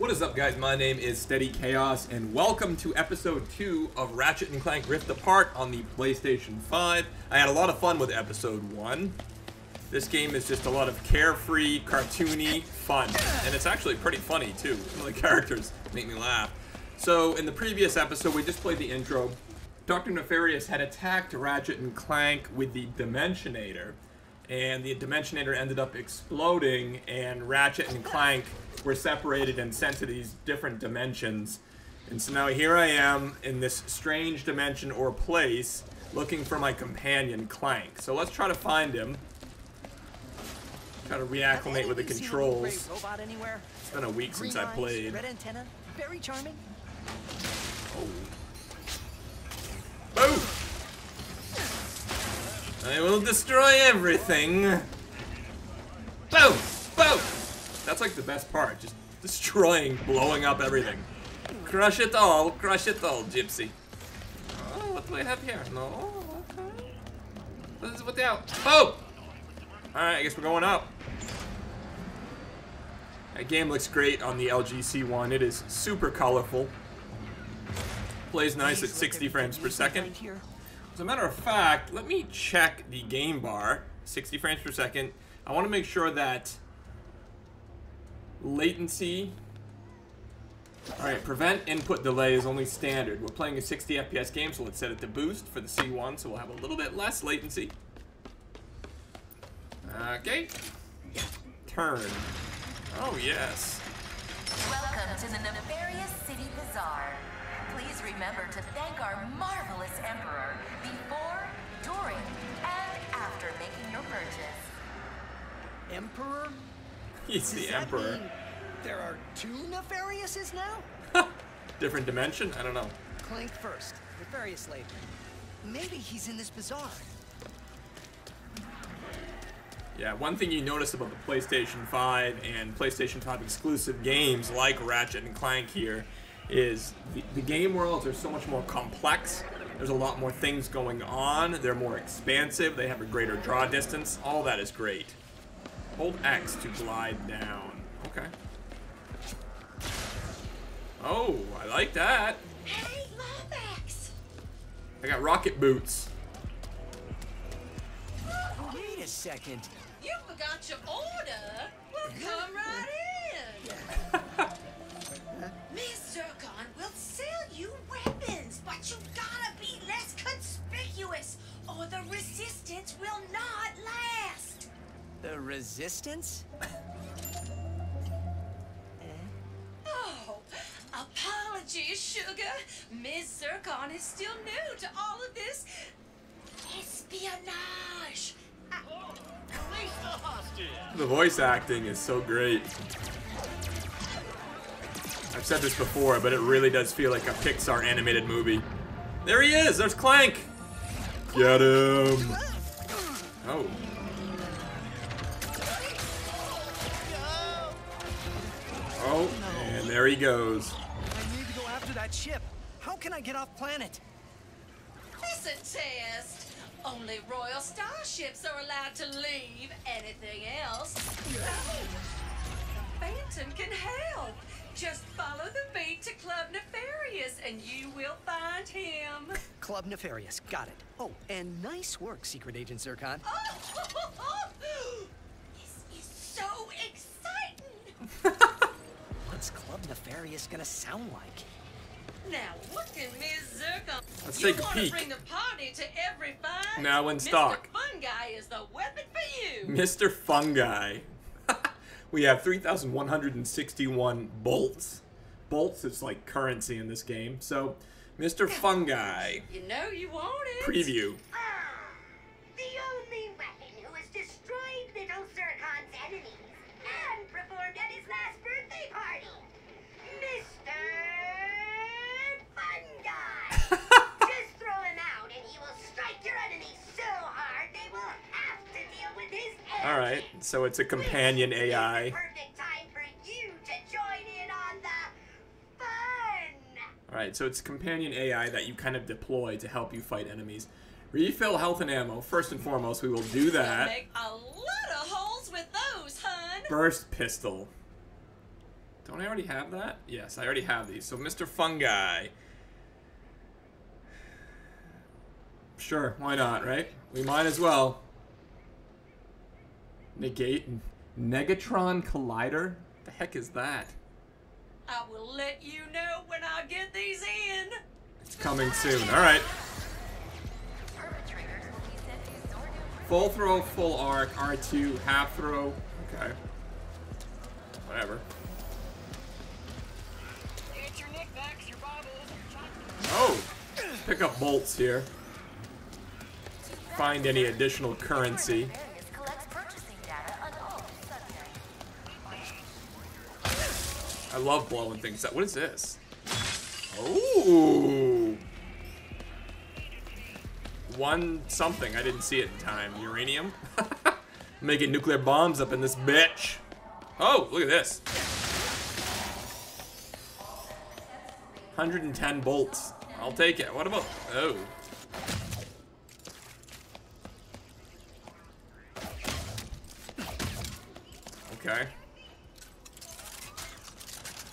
What is up, guys? My name is Steady Chaos, and welcome to episode 2 of Ratchet and Clank Rift Apart on the PlayStation 5. I had a lot of fun with episode 1. This game is just a lot of carefree, cartoony fun, and it's actually pretty funny too. Some of the characters make me laugh. So in the previous episode, we just played the intro. Dr. Nefarious had attacked Ratchet and Clank with the Dimensionator, and the Dimensionator ended up exploding, and Ratchet and Clank were separated and sent to these different dimensions. And so now here I am in this strange dimension or place looking for my companion Clank. So let's try to find him. Try to reacclimate with the controls. It's been a week since I played. Red antenna, very charming. Oh. Boom! I will destroy everything. Boom! Boom! That's like the best part, just destroying, blowing up everything. Crush it all, Gypsy. Oh, what do I have here? No, okay. This is without. Oh! Alright, I guess we're going up. That game looks great on the LG C1. It is super colorful. Plays nice at 60 frames per second. As a matter of fact, let me check the game bar. 60 frames per second. I want to make sure that latency. Alright, prevent input delay is only standard. We're playing a 60 FPS game, so let's set it to boost for the C1, so we'll have a little bit less latency. Okay. Turn. Oh, yes. Welcome to the Nefarious City Bazaar. Please remember to thank our marvelous emperor before, during, and after making your purchase. Emperor? He's the emperor. Mean there are two Nefariouses now? Different dimension? I don't know. Clank first, Nefarious later. Maybe he's in this bazaar. Yeah, one thing you notice about the PlayStation 5 and PlayStation 5 exclusive games like Ratchet and Clank here is the game worlds are so much more complex. There's a lot more things going on. They're more expansive. They have a greater draw distance. All that is great. Hold X to glide down. Okay. Oh, I like that. Hey, Lombax! I got rocket boots. Wait a second. You forgot your order. We'll come right in. Ms. Zurkon will sell you weapons, but you gotta be less conspicuous, or the resistance will not last. The resistance? Oh, apologies, sugar. Ms. Zurkon is still new to all of this espionage. The voice acting is so great. I've said this before, but it really does feel like a Pixar animated movie. There he is! There's Clank! Get him! Oh. Oh, and there he goes. I need to go after that ship. How can I get off planet? It's a test. Only royal starships are allowed to leave. Anything else? No. Phantom can help. Just follow the beat to Club Nefarious, and you will find him. Club Nefarious, got it. Oh, and nice work, Secret Agent Zurkon. Oh, this is so exciting. What's Club Nefarious gonna sound like? Now, what can Ms. Zurkon? Let's take a peek. Bring the party to every fight? Now in stock. Mr. Fungi is the weapon for you. Mr. Fungi. We have 3,161 bolts. Bolts is like currency in this game. So, Mr. Fungi. You know you want it. Preview. The only weapon who has destroyed little Zurkon's enemies and performed at his last birthday party. Mr. Just throw him out and he will strike your enemies so hard they will have to deal with his energy. All right, so it's a companion AI. It's the perfect time for you to join in on the fun. All right, so it's companion AI that you kind of deploy to help you fight enemies. Refill health and ammo. First and foremost, we will do that. Make a lot of holes with those, hun. Burst pistol. Don't Don't I already have that? Yes, I already have these. So Mr. Fungi. Sure, why not, right? We might as well. Negate Negatron Collider? What the heck is that? I will let you know when I get these in. It's coming soon. All right. Full throw, full arc, R2, half throw. Okay. Whatever. Get your knickknacks, your bibles. Oh, pick up bolts here. Find any additional currency. I love blowing things up. What is this? Oh, one something. I didn't see it in time. Uranium. Making nuclear bombs up in this bitch. Oh, look at this. 110 bolts. I'll take it. What about? Oh. Okay.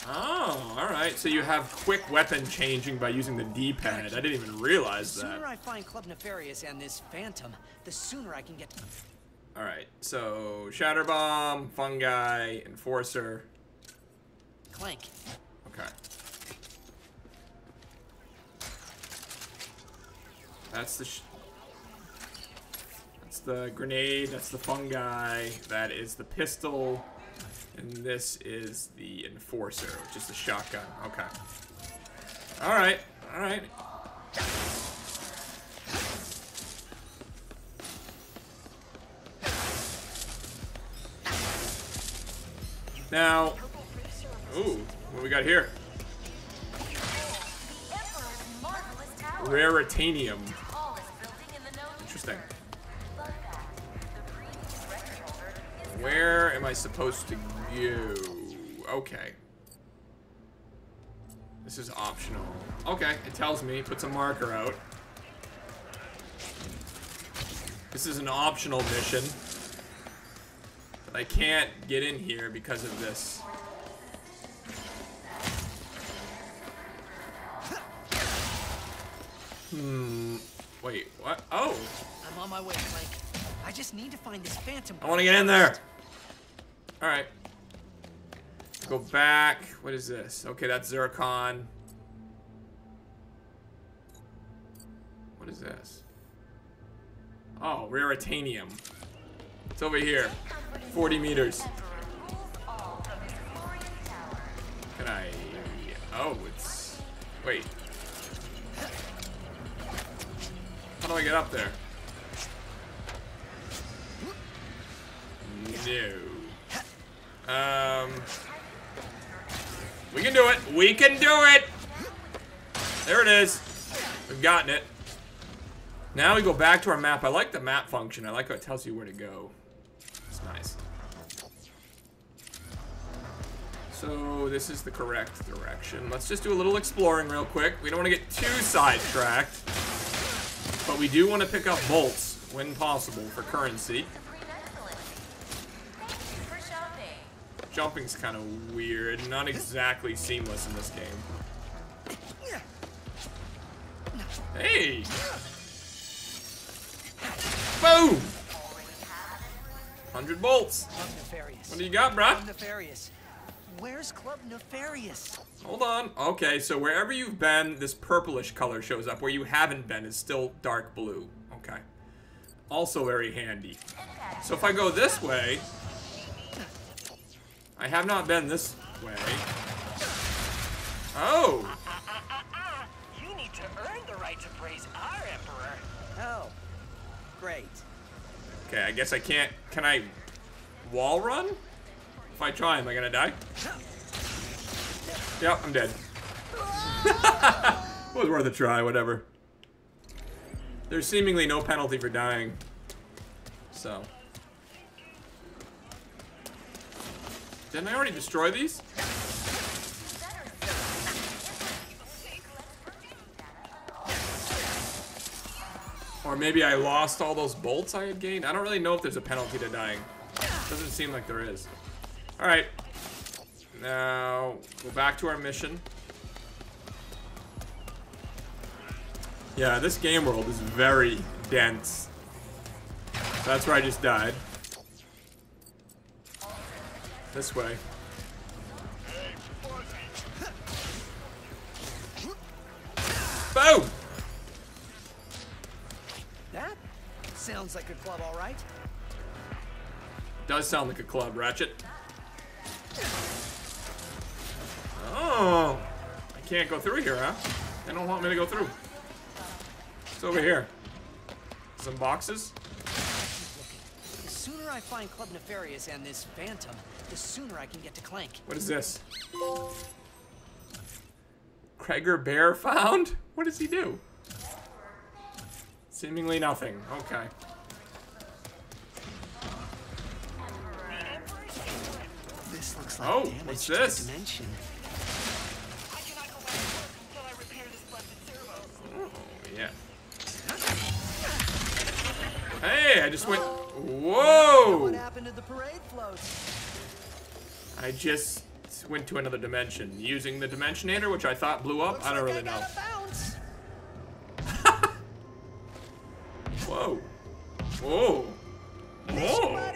Oh, alright, so you have quick weapon changing by using the D-pad. I didn't even realize that. The sooner I find Club Nefarious and this Phantom, the sooner I can get... Alright, so Shatter Bomb, Fungi, Enforcer. Clank. Okay. That's the... that's the grenade, that's the Fungi, that is the pistol... and this is the Enforcer, which is the shotgun. Okay. Alright, alright. Now, ooh, what do we got here? Raritanium. Interesting. Where am I supposed to go? Okay. This is optional. Okay, it tells me. Puts a marker out. This is an optional mission. But I can't get in here because of this. Hmm. Wait, what? Oh! I'm on my way, Mike. I just need to find this Phantom. I want to get in there. All right. Go back. What is this? Okay, that's Zurkon. What is this? Oh, Raritanium. It's over here. 40 meters. Can I... oh, it's... wait. How do I get up there? No. We can do it. We can do it. There it is. We've gotten it. Now we go back to our map. I like the map function. I like how it tells you where to go. It's nice. So this is the correct direction. Let's just do a little exploring real quick. We don't want to get too sidetracked. But we do want to pick up bolts when possible for currency. Jumping's kind of weird, not exactly seamless in this game. Hey! Boom! 100 bolts. What do you got, bruh? Where's Club Nefarious? Hold on. Okay, so wherever you've been, this purplish color shows up. Where you haven't been is still dark blue. Okay. Also very handy. So if I go this way... I have not been this way. Oh! You need to earn the right to praise our emperor. Oh, great. Okay, I guess I can't. Can I wall run? If I try, am I gonna die? Yep, I'm dead. It was worth a try, whatever. There's seemingly no penalty for dying. So. Didn't I already destroy these? Or maybe I lost all those bolts I had gained? I don't really know if there's a penalty to dying. Doesn't seem like there is. Alright. Now, go back to our mission. Yeah, this game world is very dense. That's where I just died. This way. Boom! That sounds like a club, all right. Does sound like a club, Ratchet. Oh, I can't go through here, huh? They don't want me to go through. It's over here. Some boxes. The sooner I find Club Nefarious and this Phantom, the sooner I can get to Clank. What is this? Kragger Bear found? What does he do? Seemingly nothing. Okay. This looks like damage what's this? To the dimension. Hey, I just went. Whoa! What happened to the parade float? I just went to another dimension using the Dimensionator, which I thought blew up. Looks I don't like really know. Whoa! Whoa! Whoa!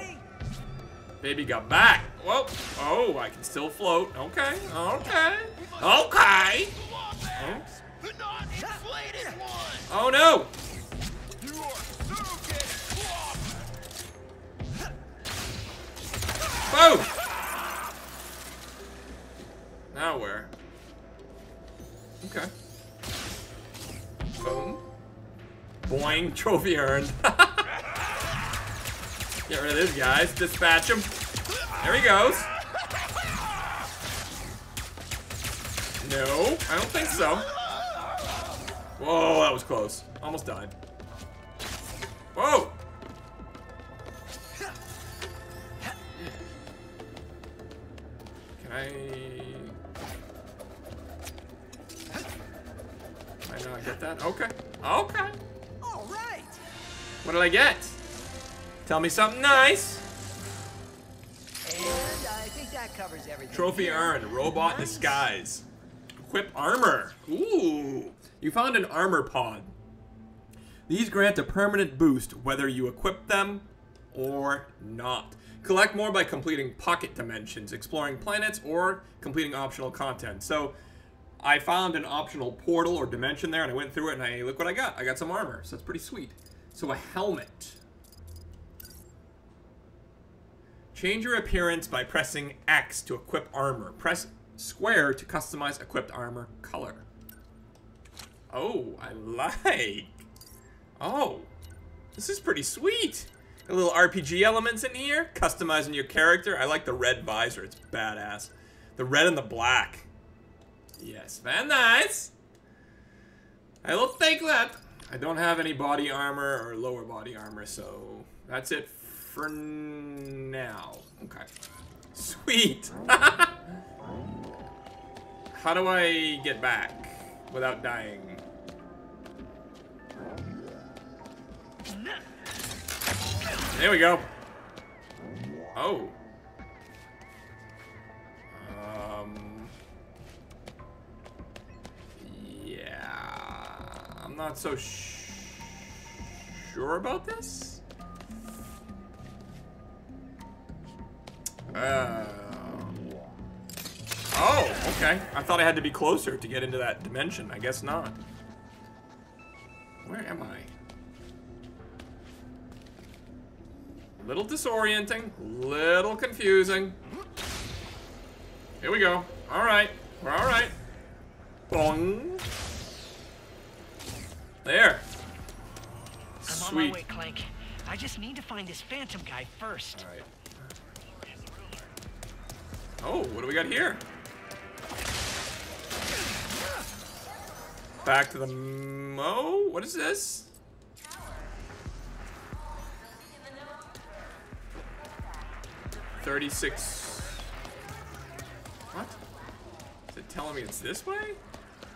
Baby got back. Whoa! Oh, I can still float. Okay. Okay. Okay. Oh, oh no! Boom! Now where? Okay. Boom. Boing, trophy earned. Get rid of this, guys. Dispatch him. There he goes. No, I don't think so. Whoa, that was close. Almost died. Whoa! I know I get that. Okay. Okay. All right. What did I get? Tell me something nice. And I think that covers everything. Trophy earned. Robot disguise. Equip armor. Ooh. You found an armor pod. These grant a permanent boost whether you equip them or not. Collect more by completing pocket dimensions, exploring planets, or completing optional content. So I found an optional portal or dimension there, and I went through it, and I look what I got. I got some armor, so that's pretty sweet. So a helmet. Change your appearance by pressing X to equip armor. Press square to customize equipped armor color. Oh, I like. Oh, this is pretty sweet. A little RPG elements in here, customizing your character. I like the red visor, it's badass. The red and the black. Yes, very nice. I will take that. I don't have any body armor or lower body armor, so that's it for now. Okay. Sweet. How do I get back without dying? There we go. Oh. Yeah. I'm not so sure about this. Oh, okay. I thought I had to be closer to get into that dimension. I guess not. Where am I? Little disorienting, little confusing. Here we go. All right, we're all right. Bong. There. Sweet. I'm on my way, Clank. I just need to find this Phantom guy first. All right. Oh, what do we got here? Back to the mo. What is this? What? Is it telling me it's this way?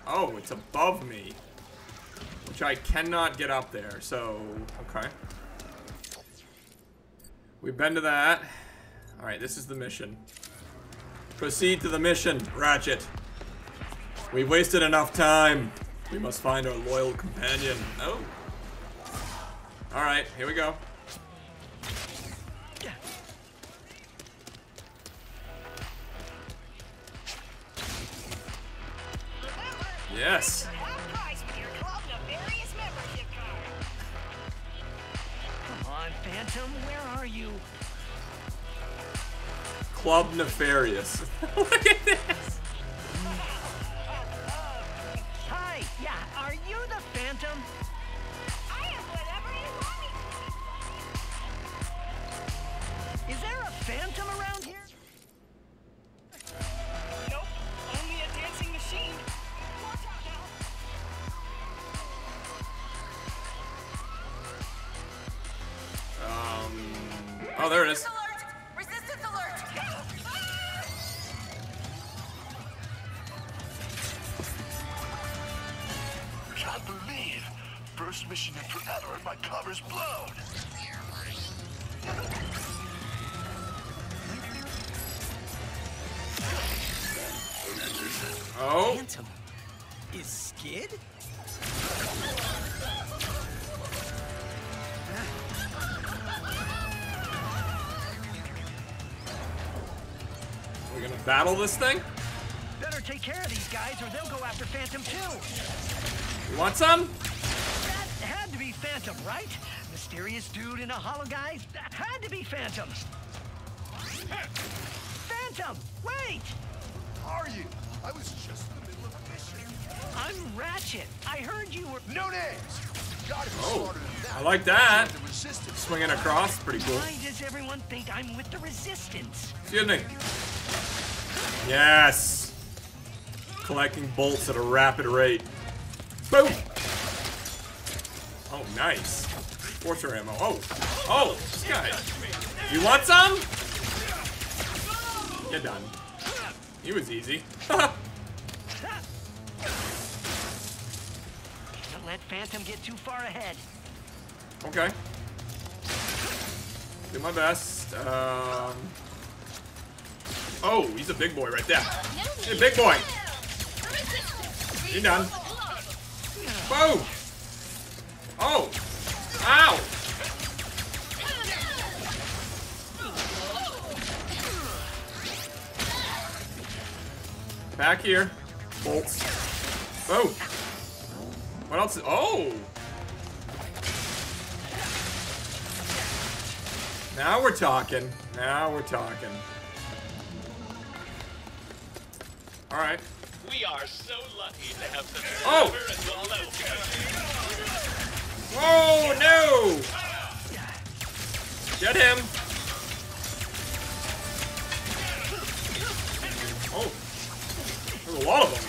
Oh, it's above me. Which I cannot get up there, so... Okay. We've been to that. Alright, this is the mission. Proceed to the mission, Ratchet. We've wasted enough time. We must find our loyal companion. Oh. Alright, here we go. Yes. Come on, Phantom, where are you? Club Nefarious. Look at this. Hi, yeah, are you the Phantom? I am whatever you want me. Is there a Phantom around here? Nope, only a dancing machine. Watch out now. Oh, there it is. Mission in forever and my cover's blown. Oh. Phantom is Skid? We're gonna battle this thing? Better take care of these guys or they'll go after Phantom too. You want some? Phantom, right? Mysterious dude in a hollow guy? That had to be Phantom. Phantom, wait! Are you? I was just in the middle of a mission. I'm Ratchet. I heard you were... No names! Gotta be smarter than that. I like that. Swinging across, pretty cool. Why does everyone think I'm with the Resistance? Excuse me. Yes! Collecting bolts at a rapid rate. Boom! Oh, nice. Forcer ammo. Oh, oh, this guy. You want some? You're done. He was easy. Don't let Phantom get too far ahead. Okay. Do my best. Oh, he's a big boy right there. Hey, big boy. You're done. Boom. Oh! Ow! Back here. Bolts. Boom! What else? Oh! Now we're talking. Now we're talking. Alright. We are so lucky to have the Oh no! Get him! Oh, there's a lot of them.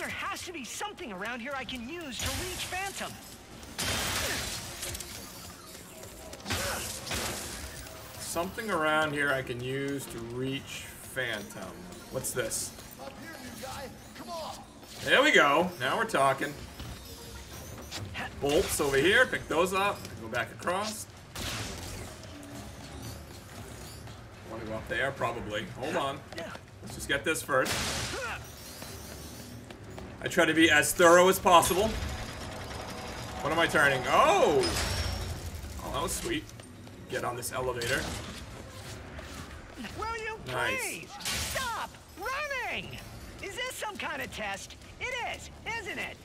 There has to be something around here I can use to reach Phantom. Something around here I can use to reach Phantom. What's this? Up here, you guy. Come on. There we go. Now we're talking. Bolts over here. Pick those up. Go back across. Want to go up there? Probably. Hold on. Let's just get this first. I try to be as thorough as possible. What am I turning? Oh! Oh, that was sweet. Get on this elevator. Will you please stop running? Is this some kind of test? It is, isn't it?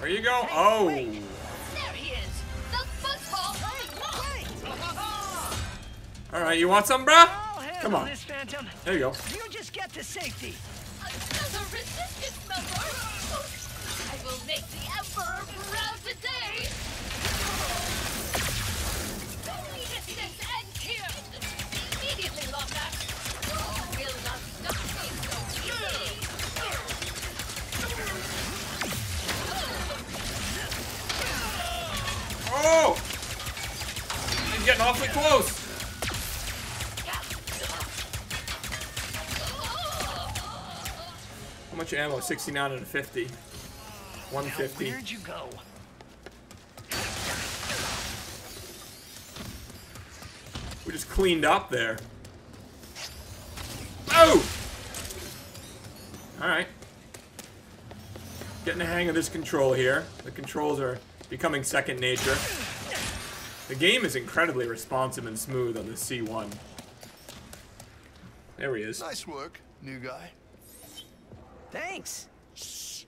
Where you go? Oh! There he is. The football. All right, you want some, bruh? Come on. There you go. You just get to safety. Another resistance member. I will make the Emperor proud today. Oh! He's getting awfully close. How much much ammo? 69 out of 50. 150. Now, where'd you go? We just cleaned up there. Oh! Alright. Getting the hang of this control here. The controls are becoming second nature. The game is incredibly responsive and smooth on the C1. There he is. Nice work, new guy. Thanks. Shh.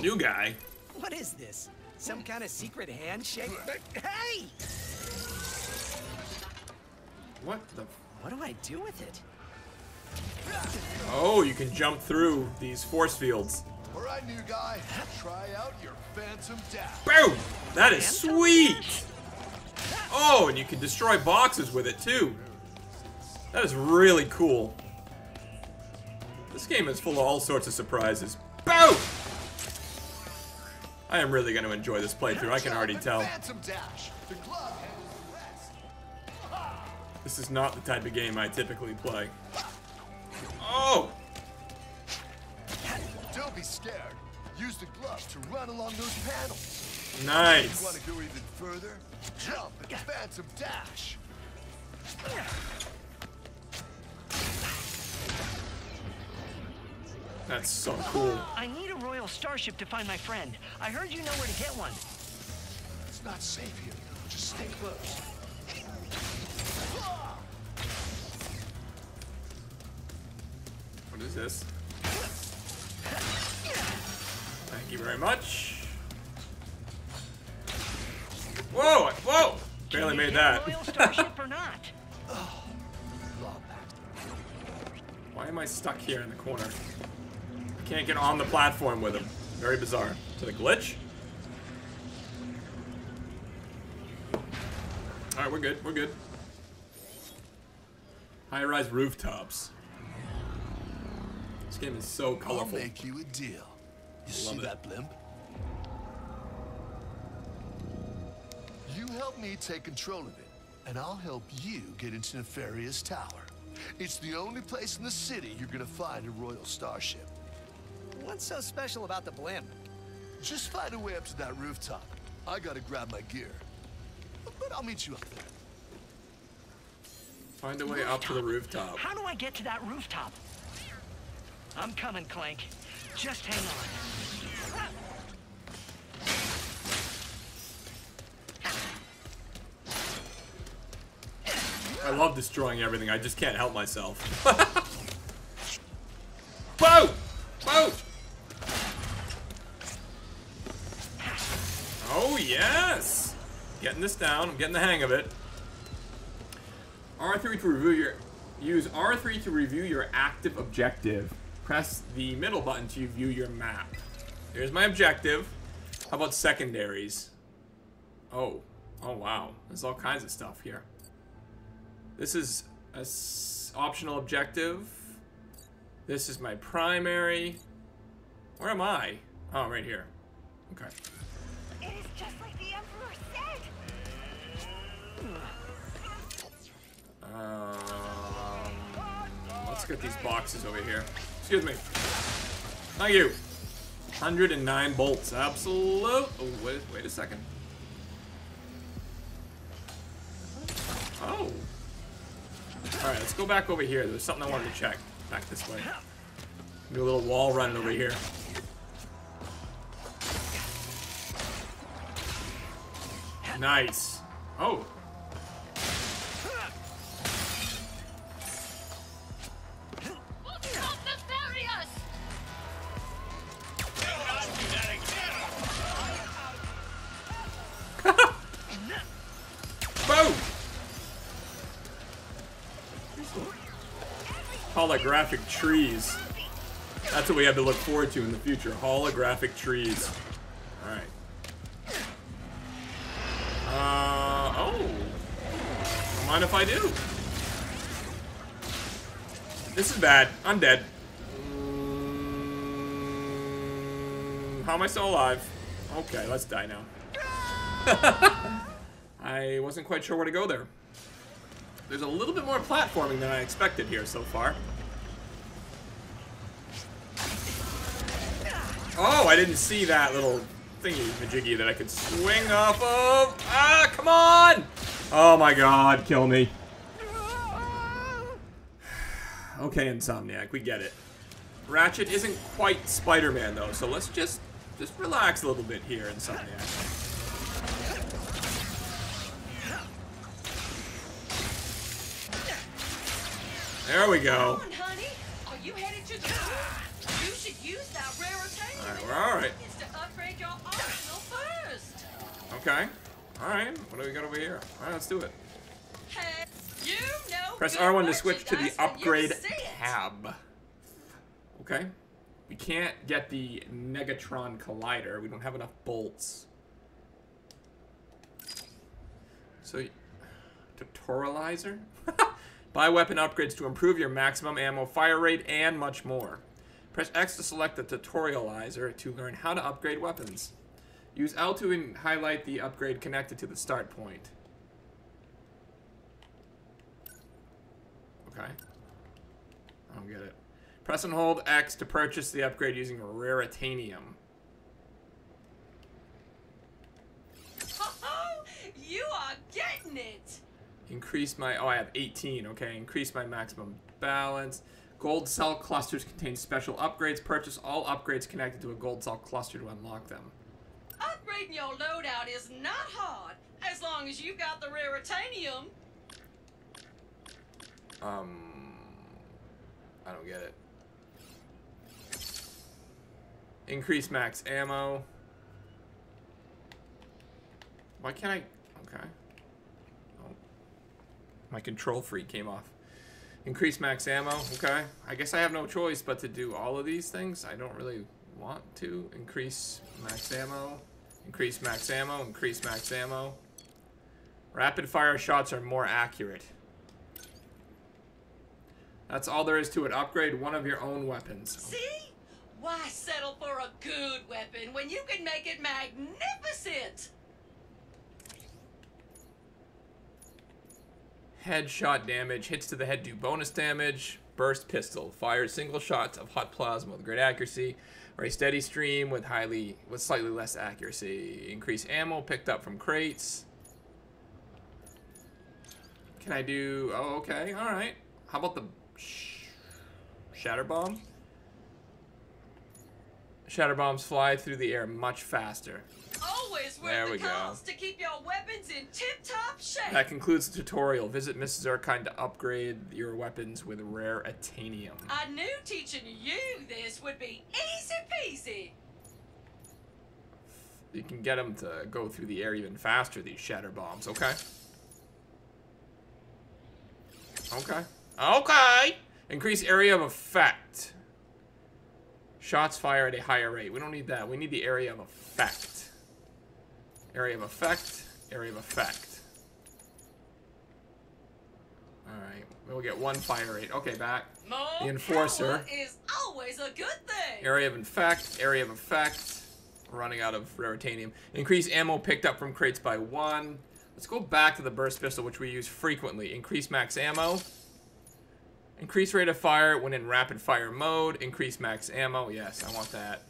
New guy? What is this? Some kind of secret handshake? Hey! What the... What do I do with it? Oh, you can jump through these force fields. All right, new guy. Try out your phantom dash. Boom! That is sweet! Oh, and you can destroy boxes with it, too. That is really cool. This game is full of all sorts of surprises. Boom! I am really going to enjoy this playthrough. I can already tell. This is not the type of game I typically play. Oh! Don't be scared. Use the gloves to run along those panels. Nice. You want to go even further? Jump and phantom dash. That's so cool. I need a royal starship to find my friend. I heard you know where to get one. It's not safe here. Just stay close. What is this? Thank you very much. Whoa! Whoa! Barely made that. Why am I stuck here in the corner? I can't get on the platform with him. Very bizarre. Is it a glitch? Alright, we're good. We're good. High-rise rooftops. This game is so colorful. I'll make you a deal. You see that blimp? You help me take control of it, and I'll help you get into Nefarious Tower. It's the only place in the city you're gonna find a royal starship. What's so special about the blimp? Just find a way up to that rooftop. I gotta grab my gear, but I'll meet you up there. Find a way up to the rooftop. How do I get to that rooftop? I'm coming, Clank. Just hang on. I love destroying everything. I just can't help myself. Boat! Boat! Oh, yes! Getting this down. I'm getting the hang of it. R3 to review your... Use R3 to review your active objective. Press the middle button to view your map. Here's my objective. How about secondaries? Oh. Oh, wow. There's all kinds of stuff here. This is an optional objective. This is my primary. Where am I? Oh, right here. Okay. It is just like the Emperor said! Let's get these boxes over here. Excuse me. Thank you. 109 bolts. Absolute. Oh, wait a second. Oh. All right, let's go back over here. There's something I wanted to check. Back this way. Do a little wall run over here. Nice. Oh. Holographic trees. That's what we have to look forward to in the future. Holographic trees. Alright. Oh. Don't mind if I do. This is bad. I'm dead. How am I still alive? Okay, let's die now. I wasn't quite sure where to go there. There's a little bit more platforming than I expected here so far. Oh, I didn't see that little thingy-majiggy that I could swing off of. Ah, come on! Oh my god, kill me. Okay, Insomniac, we get it. Ratchet isn't quite Spider-Man, though, so let's just relax a little bit here, Insomniac. There we go. Alright, we're alright. Okay. Alright, what do we got over here? Alright, let's do it. Press R1 to switch to the upgrade tab. Okay. We can't get the Negatron Collider. We don't have enough bolts. So, tutorializer? Buy weapon upgrades to improve your maximum ammo, fire rate, and much more. Press X to select the tutorializer to learn how to upgrade weapons. Use L2 and highlight the upgrade connected to the start point. Okay. I don't get it. Press and hold X to purchase the upgrade using Raritanium. Oh, you are getting it! Increase my, oh, I have 18, okay. Increase my maximum balance. Gold cell clusters contain special upgrades. Purchase all upgrades connected to a gold cell cluster to unlock them. Upgrading your loadout is not hard, as long as you've got the Raritanium. I don't get it. Increase max ammo. Why can't I, okay. My control freak came off. Increase max ammo, okay. I guess I have no choice but to do all of these things. I don't really want to. Increase max ammo, increase max ammo, increase max ammo. Rapid fire shots are more accurate. That's all there is to it. Upgrade one of your own weapons. See? Why settle for a good weapon when you can make it magnificent? Headshot damage, hits to the head do bonus damage, burst pistol, fires single shots of hot plasma with great accuracy, or a steady stream with slightly less accuracy. Increase ammo picked up from crates. Can I do, oh, okay, all right. How about the shatter bomb? Shatter bombs fly through the air much faster. Always worth the cost to keep your weapons in tip-top shape. That concludes the tutorial. Visit Ms. Zurkon to upgrade your weapons with Raritanium. I knew teaching you this would be easy-peasy. You can get them to go through the air even faster, these shatter bombs, okay? Okay. Okay! Increase area of effect. Shots fire at a higher rate. We don't need that. We need the area of effect. Area of effect, area of effect. Alright, we'll get one fire rate. Okay, back. The enforcer is always a good thing. Area of effect, area of effect. We're running out of Raritanium. Increase ammo picked up from crates by 1. Let's go back to the burst pistol, which we use frequently. Increase max ammo. Increase rate of fire when in rapid fire mode. Increase max ammo. Yes, I want that.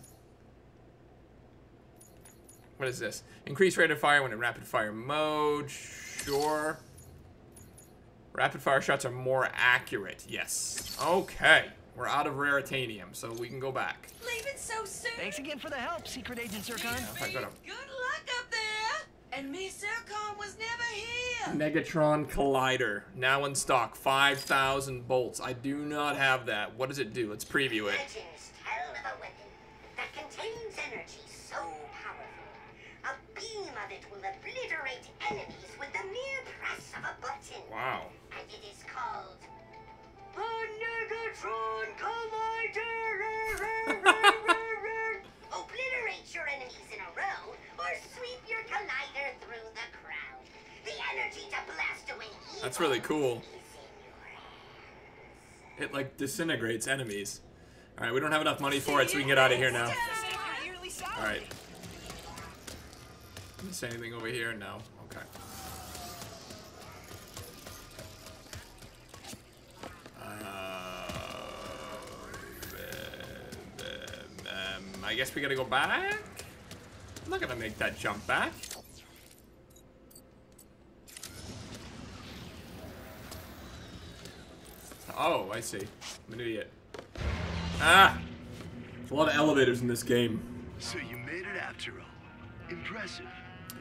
What is this? Increase rate of fire when in rapid fire mode. Sure. Rapid fire shots are more accurate. Yes. Okay. We're out of Raritanium, so we can go back. Leaving so soon. Thanks again for the help, Secret Agent Zurkon. Good luck up there. And Ms. Zurkon was never here. Negatron Collider. Now in stock. 5,000 bolts. I do not have that. What does it do? Let's preview it. Legends tell of a weapon that contains energy so powerful. A beam of it will obliterate enemies with the mere press of a button. Wow. And it is called the Negatron Collider. Obliterate your enemies in a row or sweep your collider through the crowd. The energy to blast away evil. That's really cool. It like disintegrates enemies. All right, we don't have enough money for it, so we can get out of here now. All right. Say anything over here? No. Okay. I I guess we gotta go back. I'm not gonna make that jump back. Oh, I see. I'm an idiot. Ah! There's a lot of elevators in this game. So you made it after all. Impressive.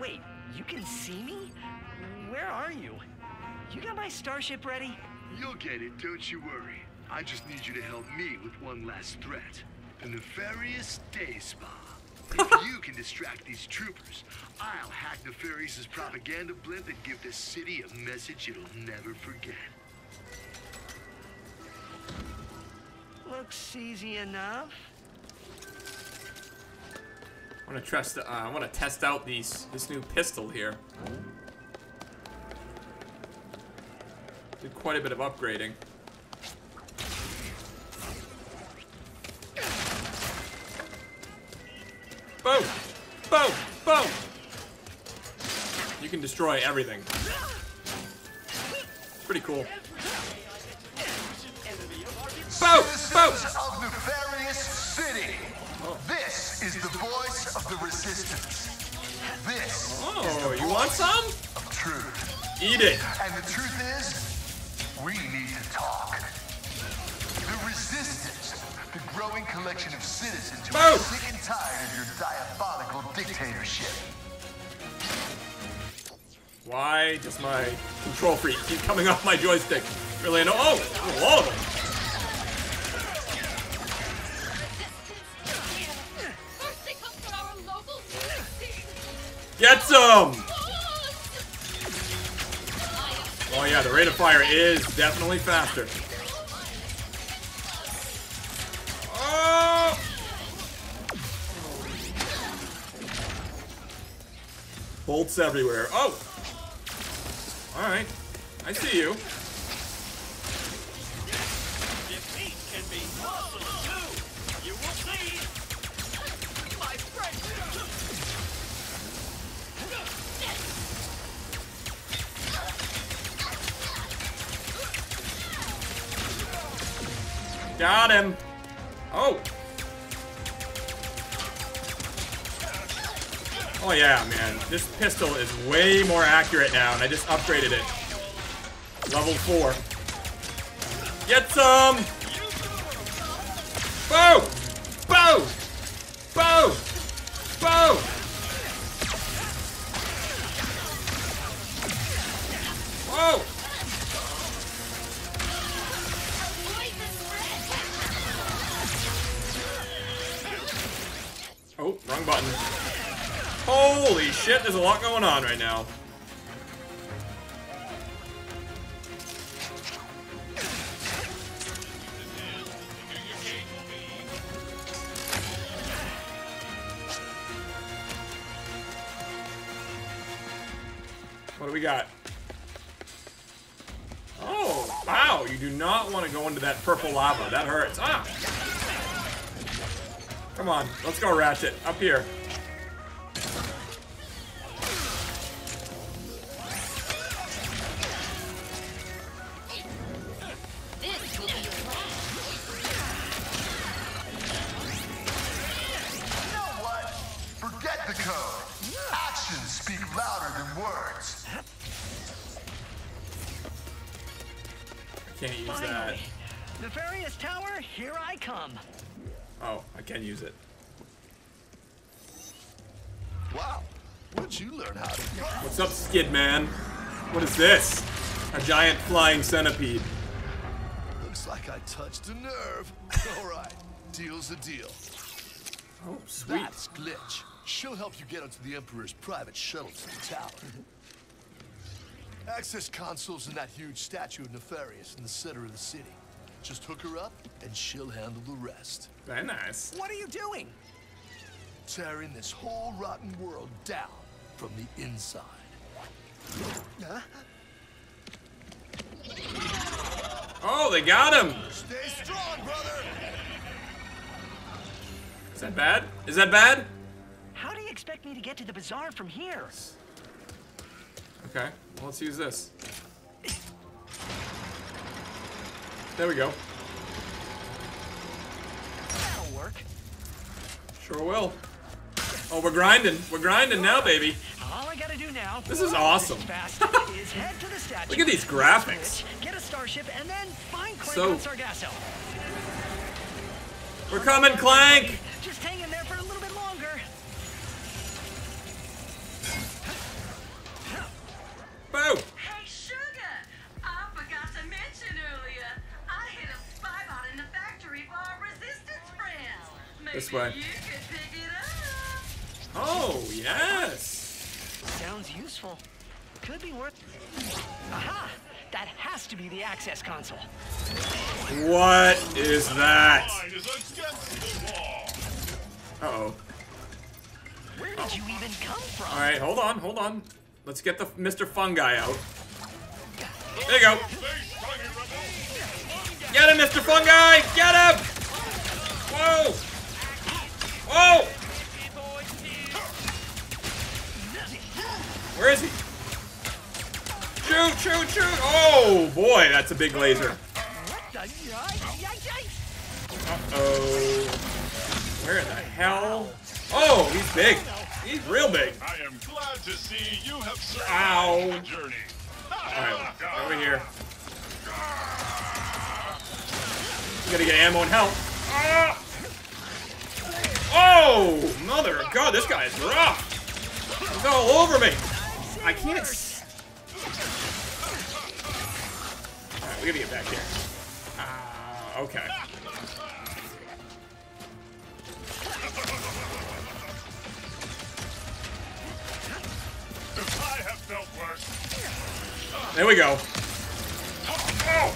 Wait, you can see me? Where are you? You got my starship ready? You'll get it, don't you worry. I just need you to help me with one last threat. The Nefarious Day Spa. If you can distract these troopers, I'll hack Nefarious's propaganda blimp and give this city a message it'll never forget. Looks easy enough. I want to test out this new pistol here. Did quite a bit of upgrading. Boom! Boom! Boom! You can destroy everything. It's pretty cool. Boom! Boom! Of Nefarious City. Oh. This is the voice of the resistance. This is the you want some? Of truth. Eat it. And the truth is, we need to talk. The resistance. The growing collection of citizens who are sick and tired of your diabolical dictatorship. Why does my control freak keep coming off my joystick? Really? No. Oh, whoa! Get some! Oh yeah, the rate of fire is definitely faster. Bolts everywhere. Oh! Alright. I see you. Got him! Oh! Oh yeah, man. This pistol is way more accurate now, and I just upgraded it. Level 4. Get some! Boom! Boom! Boom! Boom! Whoa! Oh, wrong button. Holy shit, there's a lot going on right now. What do we got? Oh, wow, you do not want to go into that purple lava. That hurts. Ah! Come on, let's go, Ratchet. Up here. Man, what is this? A giant flying centipede. Looks like I touched a nerve. All right, deal's a deal. Oh, sweet. That's Glitch. She'll help you get onto the Emperor's private shuttle to the tower. Access consoles and that huge statue of Nefarious in the center of the city. Just hook her up, and she'll handle the rest. Very nice. What are you doing? Tearing this whole rotten world down from the inside. Huh? Oh, they got him! Stay strong, brother. Is that bad? Is that bad? How do you expect me to get to the bazaar from here? Okay, well, let's use this. There we go. That'll work. Sure will. Oh, we're grinding now, baby. All I gotta do now. This is awesome. Is head to the statue. Look at these graphics. Get a starship and then find Clank on Sargasso. We're coming, Clank. Just hang in there for a little bit longer. Boo. Hey, sugar. I forgot to mention earlier. I hit a spybot in the factory for our resistance friends. Maybe this way. You could pick it up. Oh yes. Sounds useful. Could be worth. Aha! That has to be the access console. What is that? Uh-oh. Where did you even come from? All right, hold on, hold on. Let's get the Mr. Fungi out. There you go. Get him, Mr. Fungi! Get him! Whoa! Whoa! Where is he? Shoot, shoot, shoot! Oh boy, that's a big laser. Uh-oh. Where in the hell? Oh, he's big. He's real big. I am glad to see you have survived the journey. Alright, over here. You gotta get ammo and health. Oh, mother of God, this guy is rough. He's all over me. I can't. We gotta get back here. Okay. I have felt worse. There we go. Oh!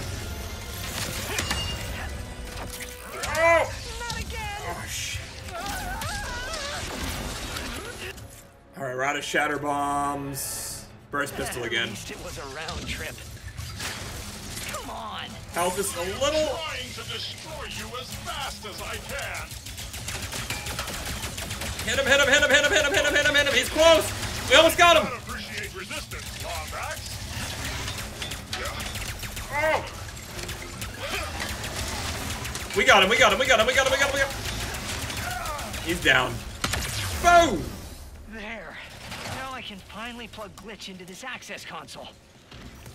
Oh! Not again. Oh shit! All right, we're out of shatter bombs. Burst pistol again. At least it was a round trip. Help us a little. I'm trying to destroy you as fast as I can. Hit him, hit him, hit him, hit him, hit him, hit him, hit him, hit him. He's close. We almost got him. I appreciate resistance, Lombax. Yeah. Oh. We got him, we got him, we got him, we got him, we got him, we got him. He's down. Boom. There. Now I can finally plug Glitch into this access console.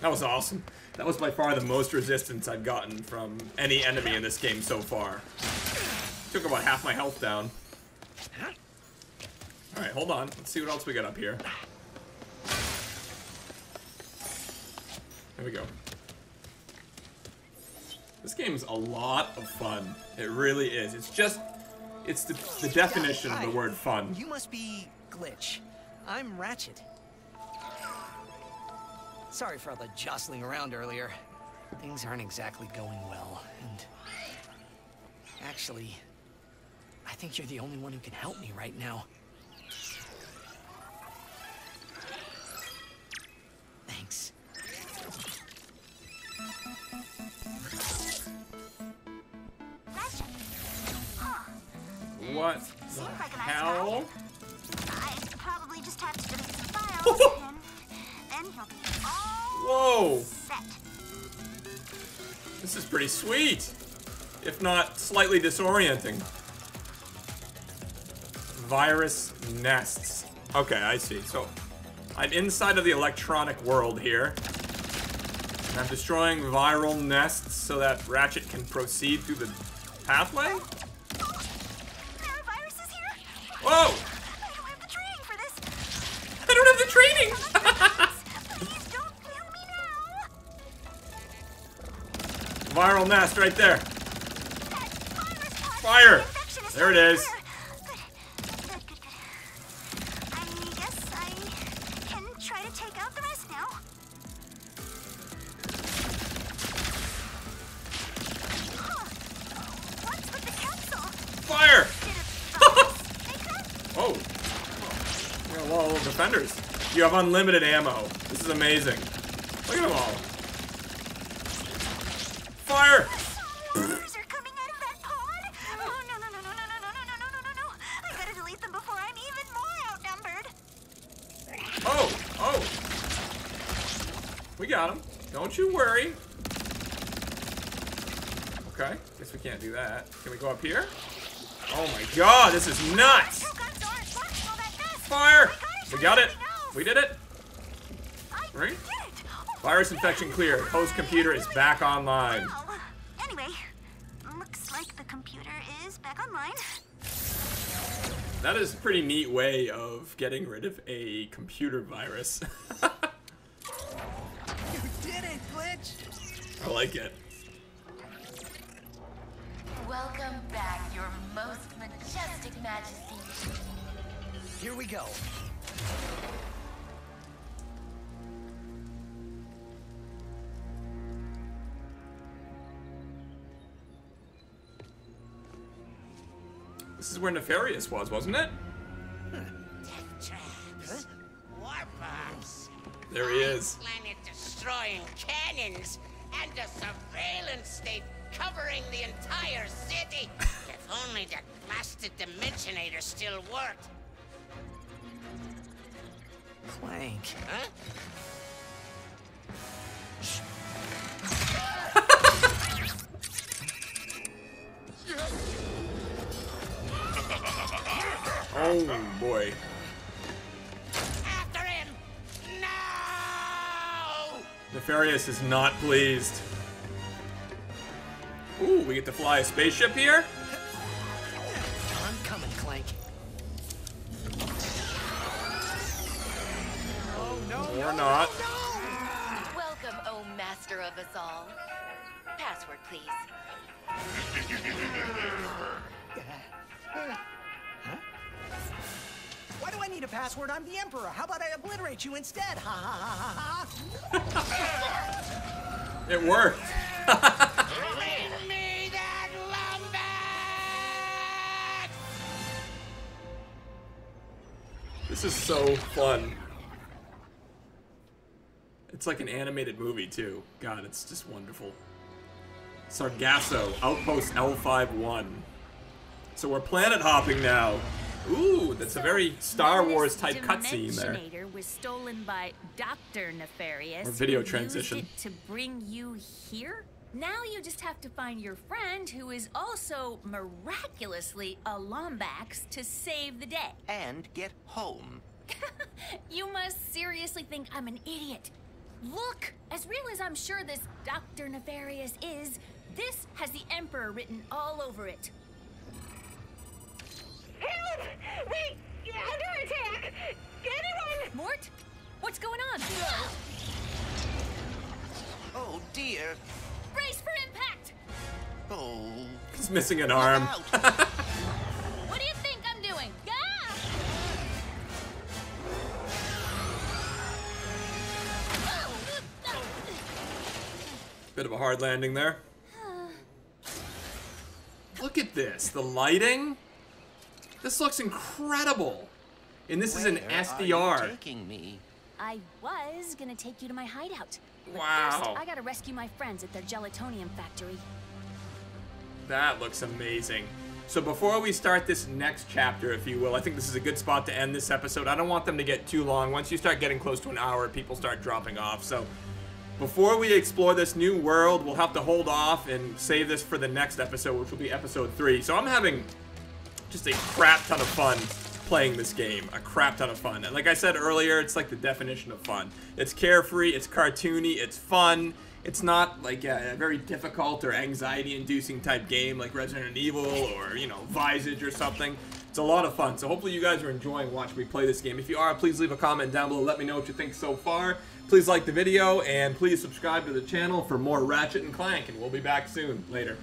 That was awesome. That was by far the most resistance I've gotten from any enemy in this game so far. Took about half my health down. Alright, hold on. Let's see what else we got up here. There we go. This game's a lot of fun. It really is. It's just... it's the definition of the word fun. You must be Glitch. I'm Ratchet. Sorry for all the jostling around earlier. Things aren't exactly going well, and... actually, I think you're the only one who can help me right now. Thanks. What the hell? I probably just have to delete some files. Whoa! Set. This is pretty sweet, if not slightly disorienting. Virus nests. Okay, I see. So, I'm inside of the electronic world here. And I'm destroying viral nests so that Ratchet can proceed through the pathway? Oh, there are viruses here. Whoa! I don't have the training for this. I don't have the training! Viral nest right there. Fire! There it is. Good. I guess I can try to take out the rest now. What's with the capsule? Fire! Oh. We got a lot of little defenders. You have unlimited ammo. This is amazing. Look at them all. Fire! Spores are coming out of that pod. Oh no no no no no no no no no no! I gotta delete them before I'm even more outnumbered. Oh oh! We got him. Don't you worry. Okay, guess we can't do that. Can we go up here? Oh my god, this is nuts! Fire! We got it! We did it! Right? Virus infection cleared. Host computer is back online. Anyway, looks like the computer is back online. That is a pretty neat way of getting rid of a computer virus. You did it, Glitch! I like it. Welcome back, your most majestic majesty. Here we go. This is where Nefarious was, wasn't it? Death traps. Warp bombs. There he is. Planet destroying cannons and a surveillance state covering the entire city. If only that blasted Dimensionator still worked. Clank. Huh? Oh boy. After him. No! Nefarious is not pleased. Ooh, we get to fly a spaceship here? I'm coming, Clank. Oh no. Or not. No. Welcome, oh master of us all. Password, please. Huh? Why do I need a password? I'm the Emperor. How about I obliterate you instead? Ha ha ha ha ha. It worked. Bring me that Lombax! This is so fun. It's like an animated movie too. God, it's just wonderful. Sargasso Outpost L51. So we're planet hopping now. Ooh, that's a very Star Wars type cutscene there. Dimensionator was stolen by Dr. Nefarious. Or video transition. Used it to bring you here? Now you just have to find your friend who is also miraculously a Lombax to save the day. And get home. You must seriously think I'm an idiot. Look, as real as I'm sure this Dr. Nefarious is, this has the Emperor written all over it. Help! We under attack! Anyone! Mort? What's going on? Oh dear. Brace for impact! Oh. He's missing an arm. What do you think I'm doing? Ah! Bit of a hard landing there. Look at this. The lighting? This looks incredible, and this is an SDR. Where are you taking me? I was gonna take you to my hideout. But wow! First, I gotta rescue my friends at their gelatonium factory. That looks amazing. So before we start this next chapter, if you will, I think this is a good spot to end this episode. I don't want them to get too long. Once you start getting close to an hour, people start dropping off. So before we explore this new world, we'll have to hold off and save this for the next episode, which will be episode 3. So I'm having just a crap ton of fun playing this game. A crap ton of fun. And like I said earlier, it's like the definition of fun. It's carefree, it's cartoony, it's fun. It's not like a very difficult or anxiety-inducing type game like Resident Evil or, you know, Visage or something. It's a lot of fun. So hopefully you guys are enjoying watching me play this game. If you are, please leave a comment down below. Let me know what you think so far. Please like the video and please subscribe to the channel for more Ratchet and Clank. And we'll be back soon. Later.